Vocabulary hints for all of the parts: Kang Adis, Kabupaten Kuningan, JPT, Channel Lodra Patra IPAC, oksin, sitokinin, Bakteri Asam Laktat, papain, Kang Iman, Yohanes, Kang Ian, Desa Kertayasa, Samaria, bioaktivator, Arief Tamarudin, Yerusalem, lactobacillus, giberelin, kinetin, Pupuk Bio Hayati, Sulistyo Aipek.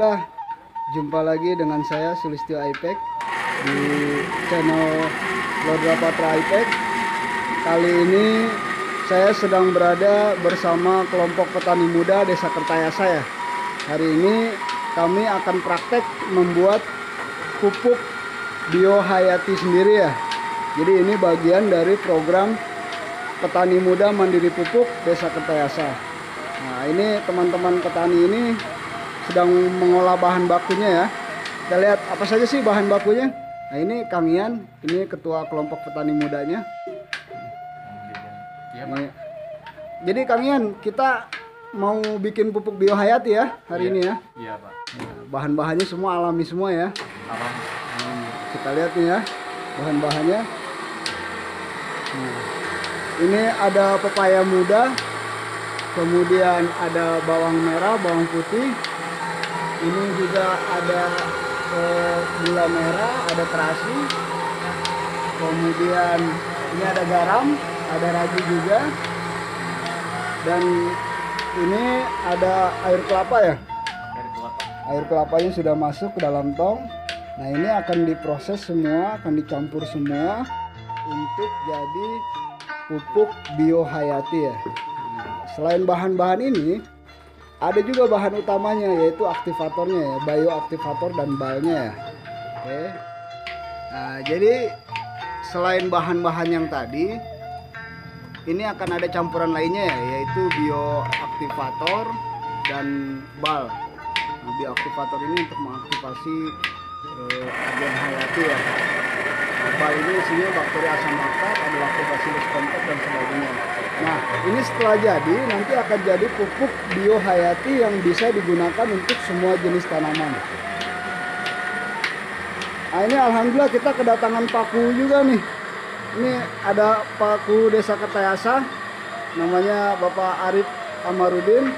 Baiklah, jumpa lagi dengan saya Sulistyo Aipek di channel Lodra Patra IPAC. Kali ini saya sedang berada bersama kelompok petani muda Desa Kertayasa ya. Hari ini kami akan praktek membuat pupuk biohayati sendiri ya. Jadi ini bagian dari program petani muda mandiri pupuk Desa Kertayasa. Nah, ini teman-teman petani ini sedang mengolah bahan bakunya ya. Kita lihat apa saja sih bahan bakunya. Nah, ini Kang Ian, ini ketua kelompok petani mudanya. Ini. Jadi Kang Ian, kita mau bikin pupuk biohayati ya hari ini ya. Iya, Pak. Bahan-bahannya semua alami semua ya. Alami. Kita lihat nih ya bahan-bahannya. Ini ada pepaya muda, kemudian ada bawang merah, bawang putih. Ini juga ada gula merah, ada terasi. Kemudian ini ada garam, ada ragi juga. Dan ini ada air kelapa ya. Air kelapanya sudah masuk ke dalam tong. Nah, ini akan diproses semua, akan dicampur semua untuk jadi pupuk biohayati ya. Selain bahan-bahan ini, ada juga bahan utamanya, yaitu aktivatornya ya, bioaktivator dan balnya ya. Oke. Nah, jadi selain bahan-bahan yang tadi, ini akan ada campuran lainnya ya, yaitu bioaktivator dan bal. Nah, bioaktivator ini untuk mengaktifasi agen hayati ya. Nah, bal ini isinya bakteri asam laktat, ada lactobacillus kontak dan sebagainya. Nah, ini setelah jadi nanti akan jadi pupuk biohayati yang bisa digunakan untuk semua jenis tanaman. Nah, ini alhamdulillah kita kedatangan paku juga nih. Ini ada paku Desa Kertayasa, namanya Bapak Arief Tamarudin.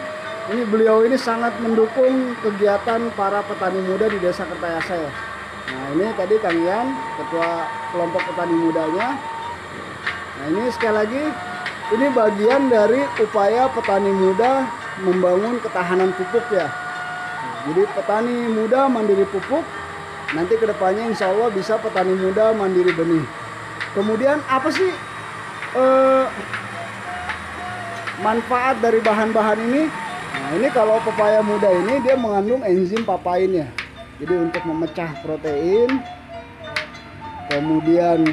Ini beliau ini sangat mendukung kegiatan para petani muda di Desa Kertayasa ya. Nah, ini tadi Kang Ian, ketua kelompok petani mudanya. Nah, ini sekali lagi ini bagian dari upaya petani muda membangun ketahanan pupuk ya. Jadi petani muda mandiri pupuk, nanti kedepannya insya Allah bisa petani muda mandiri benih. Kemudian apa sih manfaat dari bahan-bahan ini? Nah, ini kalau pepaya muda ini dia mengandung enzim papain ya. Jadi untuk memecah protein, kemudian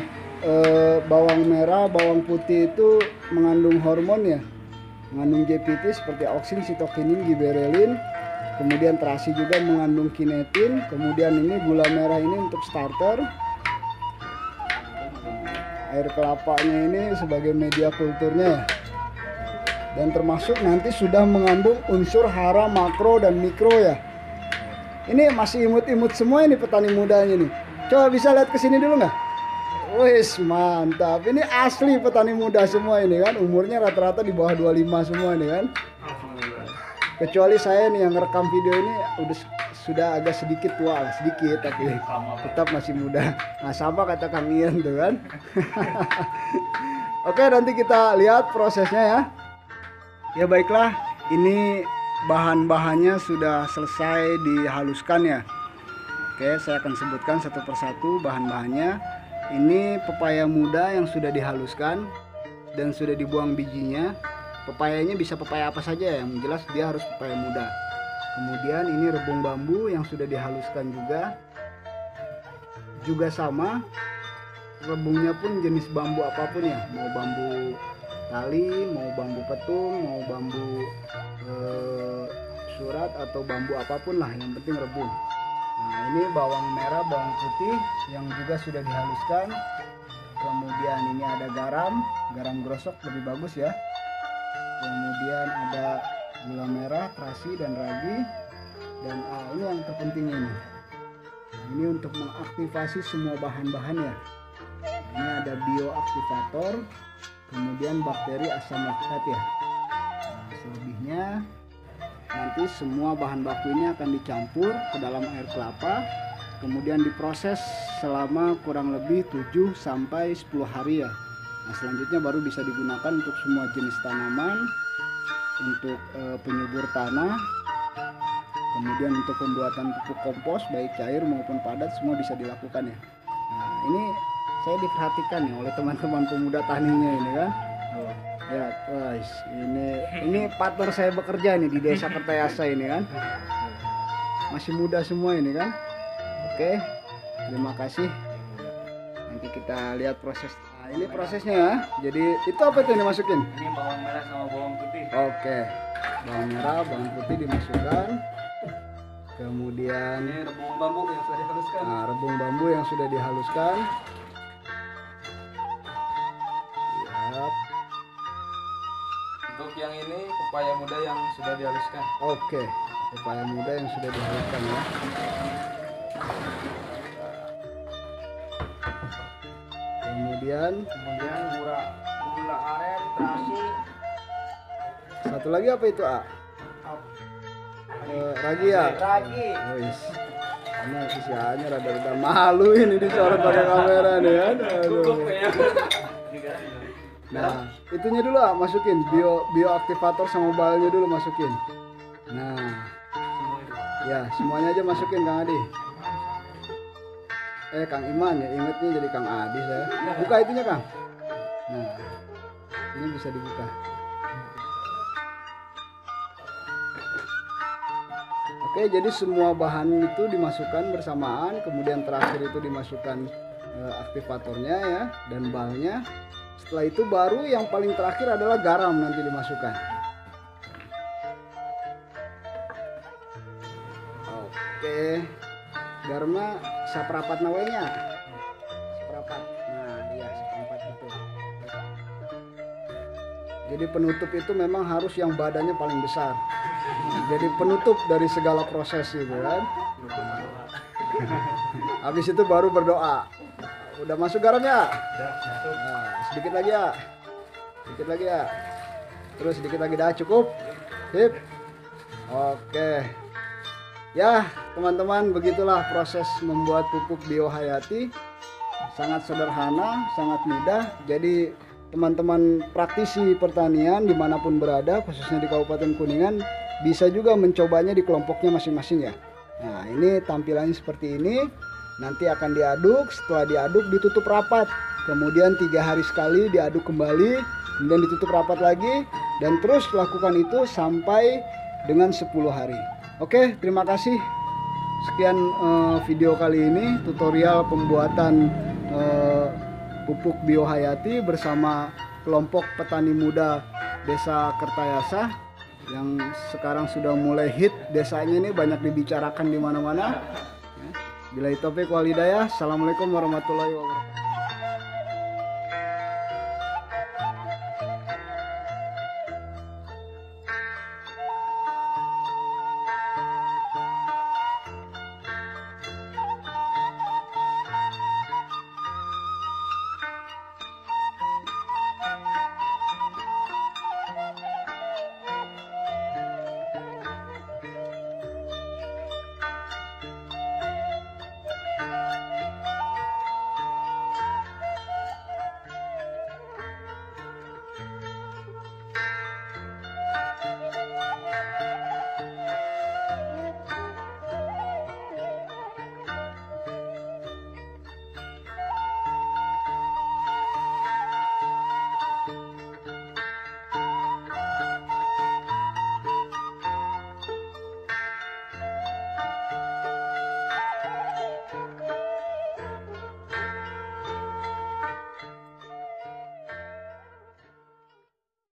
bawang merah, bawang putih itu mengandung hormon ya, mengandung JPT seperti oksin, sitokinin, giberelin. Kemudian terasi juga mengandung kinetin. Kemudian ini gula merah ini untuk starter. Air kelapanya ini sebagai media kulturnya ya. Dan termasuk nanti sudah mengandung unsur hara makro dan mikro ya. Ini masih imut-imut semua ini petani mudanya nih. Coba bisa lihat ke sini dulu nggak? Wis mantap, ini asli petani muda semua ini kan, umurnya rata-rata di bawah 25 semua ini kan. Kecuali saya nih yang ngerekam video ini sudah agak sedikit tua lah, sedikit tapi tetap masih muda. Nah, sama kata Kang Ian tuh kan. Oke, nanti kita lihat prosesnya ya. Ya baiklah, ini bahan-bahannya sudah selesai dihaluskan ya. Oke, saya akan sebutkan satu persatu bahan-bahannya. Ini pepaya muda yang sudah dihaluskan dan sudah dibuang bijinya. Pepayanya bisa pepaya apa saja, yang jelas dia harus pepaya muda. Kemudian ini rebung bambu yang sudah dihaluskan juga sama. Rebungnya pun jenis bambu apapun ya, mau bambu tali, mau bambu petung, mau bambu surat atau bambu apapun lah, yang penting rebung. Nah, ini bawang merah, bawang putih yang juga sudah dihaluskan. Kemudian ini ada garam, garam grosok lebih bagus ya. Kemudian ada gula merah, terasi dan ragi. Dan ini yang terpenting ini. Ini untuk mengaktifasi semua bahan-bahan ya. Ini ada bioaktivator, kemudian bakteri asam laktat ya. Nah, selebihnya nanti semua bahan bakunya akan dicampur ke dalam air kelapa, kemudian diproses selama kurang lebih 7 sampai 10 hari ya. Nah, selanjutnya baru bisa digunakan untuk semua jenis tanaman, untuk penyubur tanah, Kemudian untuk pembuatan pupuk kompos baik cair maupun padat semua bisa dilakukan ya. Nah, ini saya diperhatikan ya oleh teman-teman pemuda taninya ini kan. Ya, guys, ini partner saya bekerja nih di Desa Kertayasa ini kan. Masih muda semua ini kan. Oke, terima kasih. Nanti kita lihat proses. Nah, ini prosesnya ya. Jadi itu apa tuh yang dimasukin? Ini bawang merah sama bawang putih. Oke, bawang merah, bawang putih dimasukkan. Kemudian ini rebung bambu yang sudah dihaluskan. Nah, rebung bambu yang sudah dihaluskan. Untuk yang ini pepaya muda yang sudah dihaluskan. Oke, pepaya muda yang sudah dihaluskan ya. Kemudian gula aren, terasi. Satu lagi apa itu, A? Ragi ya. Ragi. Wis. Ini sisiannya rada-rada malu ini disorot pada kamera nih kan. Aduh. Nah, itunya dulu ah, masukin bioaktivator sama balnya dulu masukin. Nah, ya semuanya aja masukin Kang Adi. Kang Iman ya, ingetnya jadi Kang Adis ya. Buka itunya Kang. Nah, ini bisa dibuka. Oke, jadi semua bahan itu dimasukkan bersamaan, kemudian terakhir itu dimasukkan aktivatornya ya dan balnya. Setelah itu baru yang paling terakhir adalah garam nanti dimasukkan. Oke, garamnya saperapat nawainya. Saperapat. Nah, iya saperapat itu. Jadi penutup itu memang harus yang badannya paling besar. Jadi penutup dari segala proses itu kan. Habis itu baru berdoa. Udah masuk garamnya? Udah masuk. Nah, sedikit lagi ya. Sedikit lagi ya. Terus sedikit lagi dah cukup. Sip. Oke. Ya, teman-teman, begitulah proses membuat pupuk biohayati. Sangat sederhana, sangat mudah. Jadi teman-teman praktisi pertanian dimanapun berada, khususnya di Kabupaten Kuningan, bisa juga mencobanya di kelompoknya masing-masing ya. Nah, ini tampilannya seperti ini. Nanti akan diaduk, setelah diaduk ditutup rapat. Kemudian 3 hari sekali diaduk kembali, kemudian ditutup rapat lagi. Dan terus lakukan itu sampai dengan 10 hari. Oke, terima kasih. Sekian video kali ini, tutorial pembuatan pupuk biohayati bersama kelompok petani muda Desa Kertayasa. Yang sekarang sudah mulai hit desanya ini, banyak dibicarakan di mana-mana. Bila itu topik walidaya. Assalamualaikum warahmatullahi wabarakatuh.